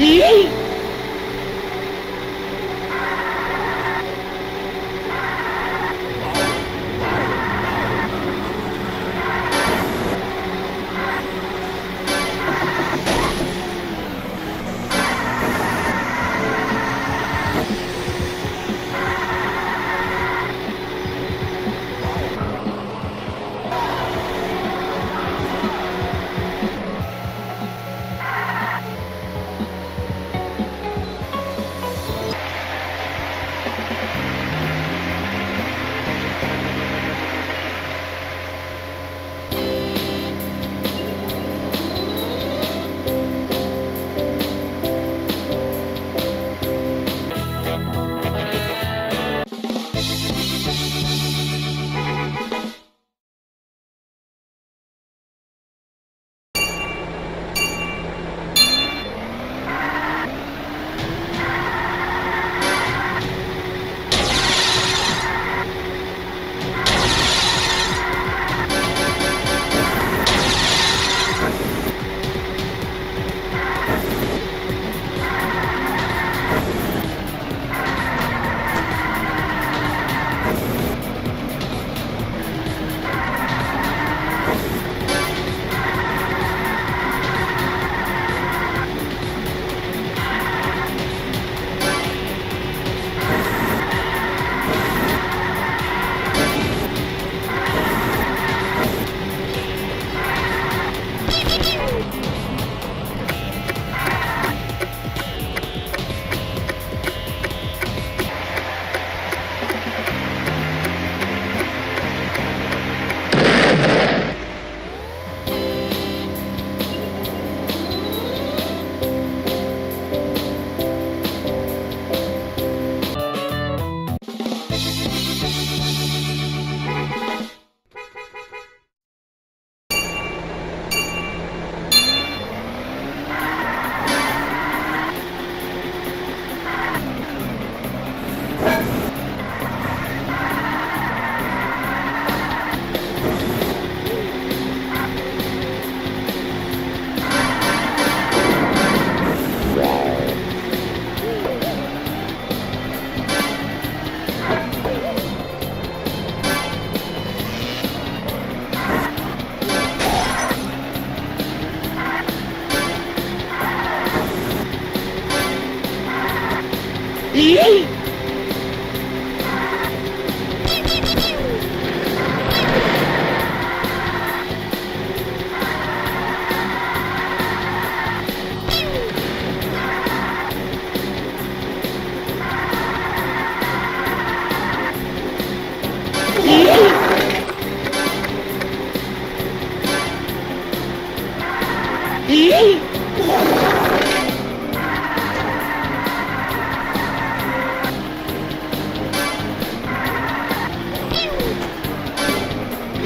Yay!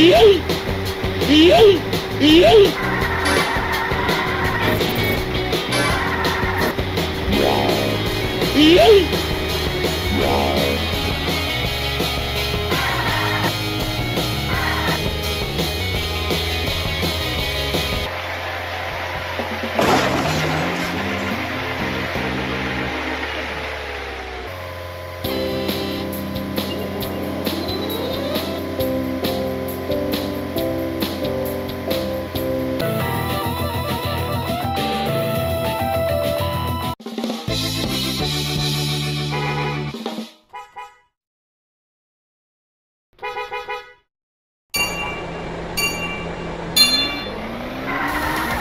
E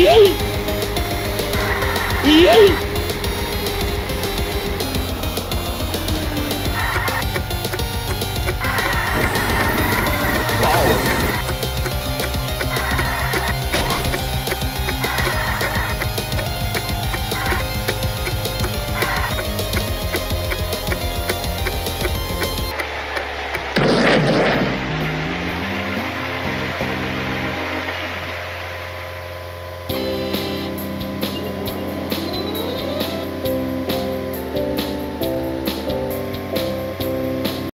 aí